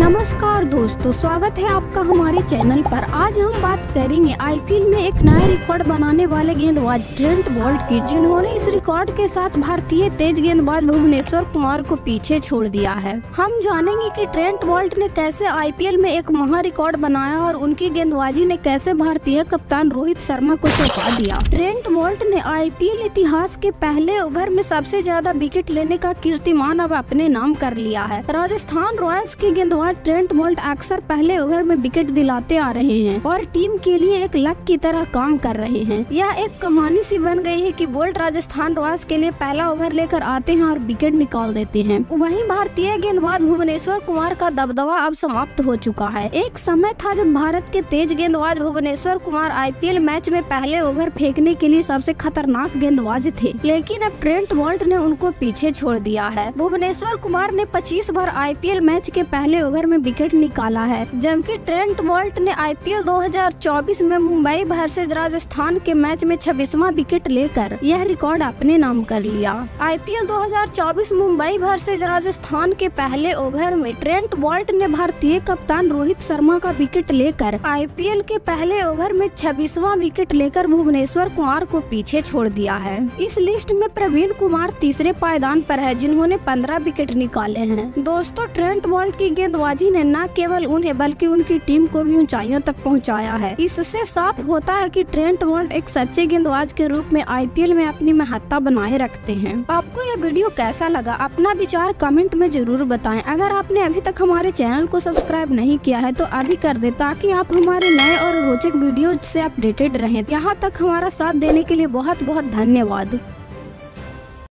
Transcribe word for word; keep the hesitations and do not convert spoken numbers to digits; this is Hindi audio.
नमस्कार दोस्तों, स्वागत है आपका हमारे चैनल पर। आज हम बात करेंगे आईपीएल में एक नया रिकॉर्ड बनाने वाले गेंदबाज ट्रेंट बोल्ट की, जिन्होंने इस रिकॉर्ड के साथ भारतीय तेज गेंदबाज भुवनेश्वर कुमार को पीछे छोड़ दिया है। हम जानेंगे कि ट्रेंट बोल्ट ने कैसे आईपीएल में एक महा रिकॉर्ड बनाया और उनकी गेंदबाजी ने कैसे भारतीय कप्तान रोहित शर्मा को चौंका दिया। ट्रेंट बोल्ट ने आईपीएल इतिहास के पहले ओवर में सबसे ज्यादा विकेट लेने का कीर्तिमान अब अपने नाम कर लिया है। राजस्थान रॉयल्स की गेंदबाज ट्रेंट बोल्ट अक्सर पहले ओवर में विकेट दिलाते आ रहे हैं और टीम के लिए एक लक की तरह काम कर रहे हैं। यह एक कहानी सी बन गई है कि बोल्ट राजस्थान रॉयल्स के लिए पहला ओवर लेकर आते हैं और विकेट निकाल देते हैं। वहीं भारतीय गेंदबाज भुवनेश्वर कुमार का दबदबा अब समाप्त हो चुका है। एक समय था जब भारत के तेज गेंदबाज भुवनेश्वर कुमार आईपीएल मैच में पहले ओवर फेंकने के लिए सबसे खतरनाक गेंदबाज थे, लेकिन अब ट्रेंट बोल्ट ने उनको पीछे छोड़ दिया है। भुवनेश्वर कुमार ने पच्चीस बार आईपीएल मैच के पहले ओवर में विकेट निकाला है, जबकि ट्रेंट बोल्ट ने आईपीएल दो हज़ार चौबीस में मुंबई वर्सेज राजस्थान के मैच में छब्बीसवां विकेट लेकर यह रिकॉर्ड अपने नाम कर लिया। आईपीएल दो हज़ार चौबीस मुंबई वर्सेज राजस्थान के पहले ओवर में ट्रेंट बोल्ट ने भारतीय कप्तान रोहित शर्मा का विकेट लेकर आईपीएल के पहले ओवर में छब्बीसवां विकेट लेकर भुवनेश्वर कुमार को पीछे छोड़ दिया है। इस लिस्ट में प्रवीण कुमार तीसरे पायदान पर है, जिन्होंने पंद्रह विकेट निकाले हैं। दोस्तों, ट्रेंट बोल्ट की गेंदबाजी ने न केवल उन्हें बल्कि उनकी टीम को भी ऊंचाइयों तक पहुंचाया है। इससे साफ होता है कि ट्रेंट बोल्ट एक सच्चे गेंदबाज के रूप में आईपीएल में अपनी महत्ता बनाए रखते हैं। आपको यह वीडियो कैसा लगा? अपना विचार कमेंट में जरूर बताएं। अगर आपने अभी तक हमारे चैनल को सब्सक्राइब नहीं किया है तो अभी कर दे, ताकि आप हमारे नए और रोचक वीडियो से अपडेटेड रहें। यहाँ तक हमारा साथ देने के लिए बहुत बहुत धन्यवाद।